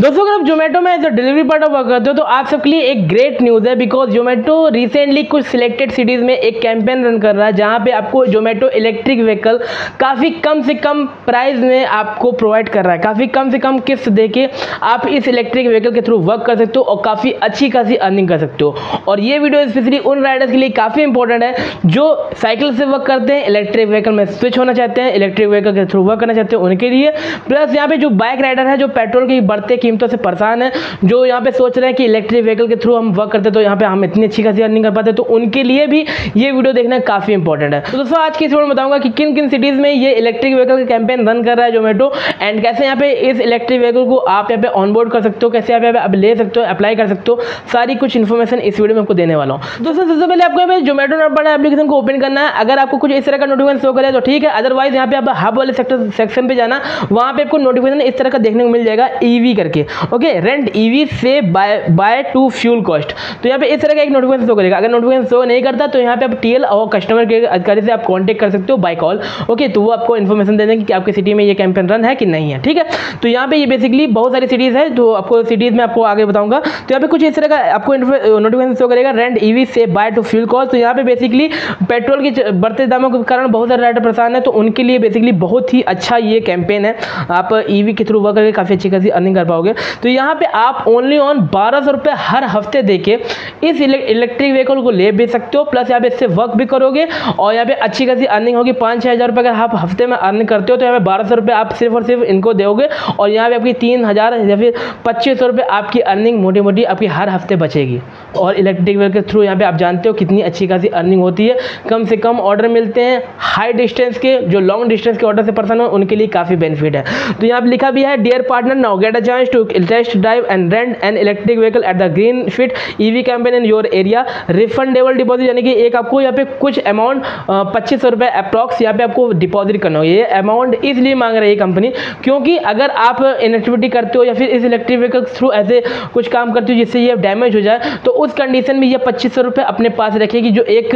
दोस्तों, अगर आप जोमेटो में as a delivery part work करते हो तो आप सबके लिए एक ग्रेट न्यूज़ है, बिकॉज जोमेटो रिसेंटली कुछ सिलेक्टेड सिटीज़ में एक कैंपेन रन कर रहा है जहाँ पे आपको जोमेटो इलेक्ट्रिक व्हीकल काफ़ी कम से कम प्राइस में आपको प्रोवाइड कर रहा है। काफ़ी कम से कम किस्त देके आप इस इलेक्ट्रिक व्हीकल के थ्रू वर्क कर सकते हो और काफ़ी अच्छी खासी अर्निंग कर सकते हो। और ये वीडियो स्पेशली उन राइडर्स के लिए काफ़ी इंपॉर्टेंट है जो साइकिल से वर्क करते हैं, इलेक्ट्रिक व्हीकल में स्विच होना चाहते हैं, इलेक्ट्रिक व्हीकल के थ्रू वर्क करना चाहते हैं उनके लिए, प्लस यहाँ पे जो बाइक राइडर है जो पेट्रोल की बढ़ते कीमतों से परेशान है, जो यहाँ पे सोच रहे हैं कि इलेक्ट्रिक व्हीकल के थ्रू हम वर्क करते तो यहाँ पे हम इतनी अच्छी खासी अर्निंग कर पाते, तो उनके लिए भी ये वीडियो देखना काफ़ी इंपॉर्टेंट है। तो दोस्तों, आज की इस वीडियो में बताऊंगा कि किन किन सिटीज़ में ये इलेक्ट्रिक व्हीकल के कैंपेन रन कर रहा है जोमेटो, एंड कैसे यहाँ पे इस इलेक्ट्रिक व्हीकल को आप यहाँ पे ऑनबोर्ड कर सकते हो, कैसे आप यहाँ पे ले सकते हो, अप्लाई कर सकते हो। सारी कुछ इन्फॉर्मेशन इस वीडियो में आपको देने वाला हूँ। दोस्तों, सबसे पहले आपको यहाँ पे जोमेटो नॉट पड़ा एप्लीकेशन को ओपन करना है। अगर आपको कुछ इस तरह का नोटिफिकेशन शो करे तो ठीक है, अदरवाइज यहाँ पे आप हब वाले सेक्शन पे जाना, वहाँ पे आपको नोटिफिकेशन इस तरह का देखने को मिल जाएगा ईवी करके। ओके, रेंट ईवी से बाय टू फ्यूल कॉस्ट। तो यहाँ पे इस तरह का एक नोटिफिकेशन शो करेगा। अगर नोटिफिकेशन शो नहीं करता तो यहाँ पे आप टीएल और कस्टमर केयर अधिकारी से आप कॉन्टेक्ट कर सकते हो बाय कॉल। ओके, तो वो आपको इन्फॉर्मेशन देने कि आपकी सिटी में ये कैंपेन रन है कि नहीं है। ठीक है, तो यहाँ पे ये बेसिकली बहुत सारी सिटीज़ है, तो आपको सिटीज़ में आपको आगे बताऊंगा। तो यहाँ पे कुछ इस तरह का आपको नोटिफिकेशन शो करेगा, रेंट ईवी से बाय टू फ्यूल कॉस्ट। तो यहाँ पे बेसिकली पेट्रोल के बढ़ते दामों के कारण बहुत सारे राइडर परेशान है, तो उनके लिए बेसिकली बहुत ही अच्छा ये कैंपेन है। आप ईवी के थ्रू वर्क करके काफ़ी अच्छी खासी अर्निंग कर पाओगे। तो यहाँ पे आप ओनली ऑन 1200 रुपये हर हफ्ते देके इस इलेक्ट्रिक व्हीकल को ले भी सकते हो, प्लस यहाँ पे इससे वर्क भी करोगे और यहाँ पे अच्छी खासी अर्निंग होगी। 5-6 हज़ार रुपये अगर आप हफ्ते में अर्निंग करते हो तो यहाँ पे 1200 रुपये आप सिर्फ और सिर्फ इनको दोगे और यहाँ पे आपकी 3000 या फिर 2500 रुपये आपकी अर्निंग मोटी मोटी आपकी हर हफ्ते बचेगी। और इलेक्ट्रिक व्हीकल के थ्रू यहाँ पे आप जानते हो कितनी अच्छी खासी अर्निंग होती है। कम से कम ऑर्डर मिलते हैं, हाई डिस्टेंस के जो लॉन्ग डिस्टेंस के ऑर्डर से पर्सन हो उनके लिए काफ़ी बेनिफिट है। तो यहाँ पर लिखा भी है, dear partner now get a chance to test drive and rent and electric vehicle at the green fit EV campaign in your area, refundable deposit. यानी कि एक आपको यहाँ पे कुछ अमाउंट 2500 रुपये अप्रॉक्स यहाँ पे आपको डिपॉजिट करना होगा। ये अमाउंट इसलिए मांग रही है कंपनी क्योंकि अगर आप इनेक्टिविटी करते हो या फिर इस इलेक्ट्रिक व्हीकल थ्रू ऐसे कुछ काम करते हो जिससे ये डैमेज हो जाए, तो उस कंडीशन में ये 2500 रुपये अपने पास रखेगी जो एक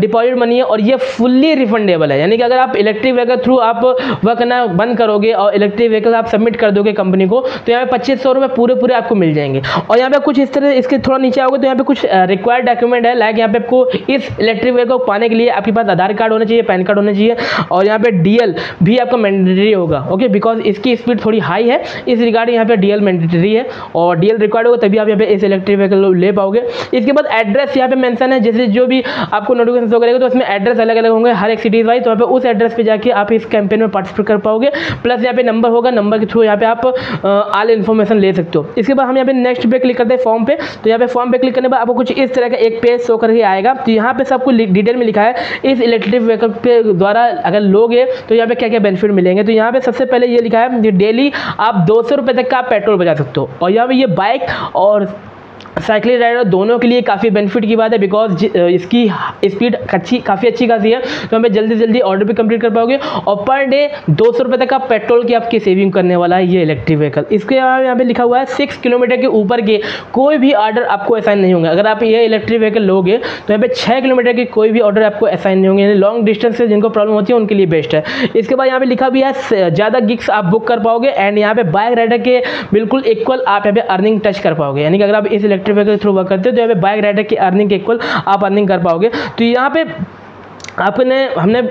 डिपॉजिट मनी है, और ये फुल्ली रिफंडेबल है। यानी कि अगर आप इलेक्ट्रिक व्हीकल थ्रू आप वर्क करना बंद करोगे और इलेक्ट्रिक व्हीकल आप सबमिट कर दोगे कंपनी को, तो यहाँ पे 2500 रुपये पूरे आपको मिल जाएंगे। और यहाँ पे कुछ इस तरह इसके थोड़ा नीचे आओगे तो यहाँ पे कुछ रिक्वायर्ड डॉक्यूमेंट है, लाइक यहाँ पे आपको इस इलेक्ट्रिक व्हीकल को पाने के लिए आपके पास आधार कार्ड होना चाहिए, पैन कार्ड होना चाहिए, और यहाँ पे डीएल भी आपका मैंडेटरी होगा। ओके, बिकॉज इसकी स्पीड थोड़ी हाई है, इस रिगार्ड यहाँ पे डीएल मैंडेटरी है और डीएल रिक्वायर्ड होगा तभी आप यहाँ पे इस इलेक्ट्रिक व्हीकल ले पाओगे। इसके बाद एड्रेस यहाँ पे मेंशन है, जैसे जो भी आपको नोटिफिकेशन शो करेगा तो उसमें एड्रेस अलग अलग होंगे हर एक सिटीज वाइज, तो यहाँ पे उस एड्रेस पे जाके आप इस कैंपेन में पार्टिसिपेट कर पाओगे। प्लस यहाँ पे नंबर होगा, नंबर के थ्रू यहाँ पे आप आल इन्फॉर्मेशन ले सकते हो। इसके बाद हम यहाँ पे नेक्स्ट पे क्लिक करते हैं फॉर्म पे। तो यहाँ पे फॉर्म पे क्लिक करने पर आपको कुछ इस तरह का एक पेज शो करके आएगा। तो यहाँ पे सबको डिटेल में लिखा है इस इलेक्ट्रिक व्हीकल पे द्वारा अगर लोगे तो यहाँ पे क्या क्या बेनिफिट मिलेंगे। तो यहाँ पे सबसे पहले ये लिखा है डेली आप 200 रुपये तक का आप पेट्रोल बचा सकते हो, और यहाँ पे ये बाइक और साइकिल राइडर दोनों के लिए काफ़ी बेनिफिट की बात है, बिकॉज इसकी स्पीड काफ़ी अच्छी खासी है, तो हमें जल्दी जल्दी ऑर्डर भी कंप्लीट कर पाओगे और पर डे 200 रुपये तक का पेट्रोल की आपकी सेविंग करने वाला है ये इलेक्ट्रिक व्हीकल। इसके अलावा यहाँ पे लिखा हुआ है 6 किलोमीटर के ऊपर के कोई भी ऑर्डर आपको असाइन नहीं होंगे। अगर आप ये इलेक्ट्रिक व्हीकल लोगे तो यहाँ पे 6 किलोमीटर के कोई भी ऑर्डर आपको असाइन नहीं होंगे, यानी लॉन्ग डिस्टेंस से जिनको प्रॉब्लम होती है उनके लिए बेस्ट है। इसके बाद यहाँ पे लिखा भी है ज़्यादा गिग्स आप बुक कर पाओगे, एंड यहाँ पे बाइक राइडर के बिल्कुल इक्वल आप यहाँ पे अर्निंग टच कर पाओगे। यानी कि अगर आप इस इलेक्ट्रिक व्हीकल के थ्रू वर्क करते हो तो यहाँ पे बाइक राइडर की अर्निंग के इक्वल आप अर्निंग कर पाओगे। तो यहाँ पे हमने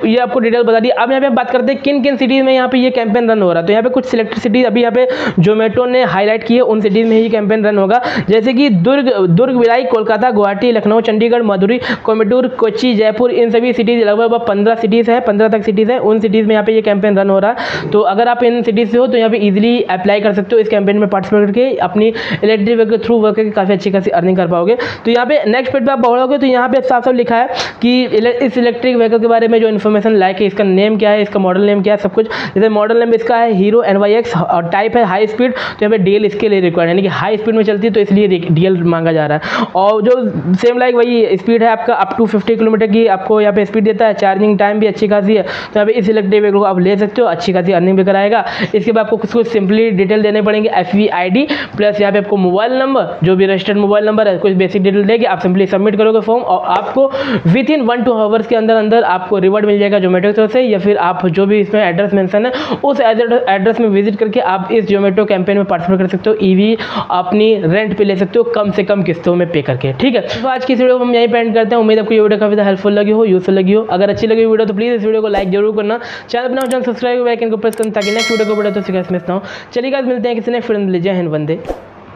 ये आपको डिटेल बता दी। अब यहाँ पे हम बात करते हैं किन किन सिटीज़ में यहाँ पे ये कैंपेन रन हो रहा है। तो यहाँ पे कुछ सिलेक्टेड सिटीज़ अभी यहाँ पे जोमेटो ने हाईलाइट किए, उन सिटीज़ में ही कैंपेन रन होगा, जैसे कि दुर्ग, भिलाई, कोलकाता, गुवाहाटी, लखनऊ, चंडीगढ़, मदुरई, कोयम्बटूर, कोच्चि, जयपुर। इन सभी सिटीज़ लगभग 15 सिटीज़ हैं, 15 तक सिटीज़ हैं, उन सिटीज़ में यहाँ पे ये कैंपेन रन हो रहा है। तो अगर आप इन सिटीज़ से हो तो यहाँ पे ईजिली अप्लाई कर सकते हो, इस कैंपेन में पार्टिसिपेट करके अपनी इलेक्ट्रिक व्हीकल के थ्रू वर्क करके काफ़ी अच्छी खासी अर्निंग कर पाओगे। तो यहाँ पे नेक्स्ट पेज पर आप बढ़ोगे तो यहाँ पे साफ साफ लिखा है कि इस इलेक्ट्रिक व्हीकल के बारे में जो इन्फॉर्मेशन लाइक है, इसका नेम क्या है, इसका मॉडल नेम क्या है, सब कुछ। जैसे मॉडल नेम इसका है हीरो NYX और टाइप है हाई स्पीड, तो यहाँ पे डीएल इसके लिए रिक्वायर्ड, यानी कि हाई स्पीड में चलती है तो इसलिए डीएल मांगा जा रहा है। और जो सेम लाइक वही स्पीड है आपका अप टू 50 किलोमीटर की आपको यहाँ पे स्पीड देता है, चार्जिंग टाइम भी अच्छी खासी है, तो यहाँ पे इस इलेक्ट्रिक व्हीकल को आप ले सकते हो, अच्छी खासी अर्निंग भी कराएगा। इसके बाद आपको कुछ सिंपली डिटेल देने पड़ेंगे, FVID प्लस यहाँ पे आपको मोबाइल नंबर, जो भी रजिस्टर्ड मोबाइल नंबर है, कुछ बेसिक डिटेल देगी। आप सिंपली सबमिट करोगे फॉर्म और आपको विद इन 1-2 आवर्स के अंदर अंदर आपको रिवॉर्ड मिल जाएगा जोमेटो की तरफ से, या फिर आप जो भी इसमें एड्रेस मेंशन है उस एड्रेस में विजिट करके आप इस जोमेटो कैंपेन में पार्टिसिपेट कर सकते हो। ईवी अपनी रेंट पे ले सकते हो कम से कम किस्तों में पे करके। ठीक है, तो आज की वीडियो को हम यहीं पे एंड करते हैं। उम्मीद आपको ये वीडियो काफी ज़्यादा हेल्पफुल लगी हो, यूजफुल लगी हो। अगर अच्छी लगी वीडियो तो प्लीज़ इस वीडियो को लाइक जरूर करना, चैनल बनाओ, चैनल सब्सक्राइब आइकन को प्रेस करना ताकि नेक्स्ट वीडियो को वीडियो तो सीखा मिलता हूँ। चलिए गाइस, मिलते हैं किसी नेक्स्ट वीडियो में। जय हिंद, वंदे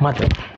मातरम।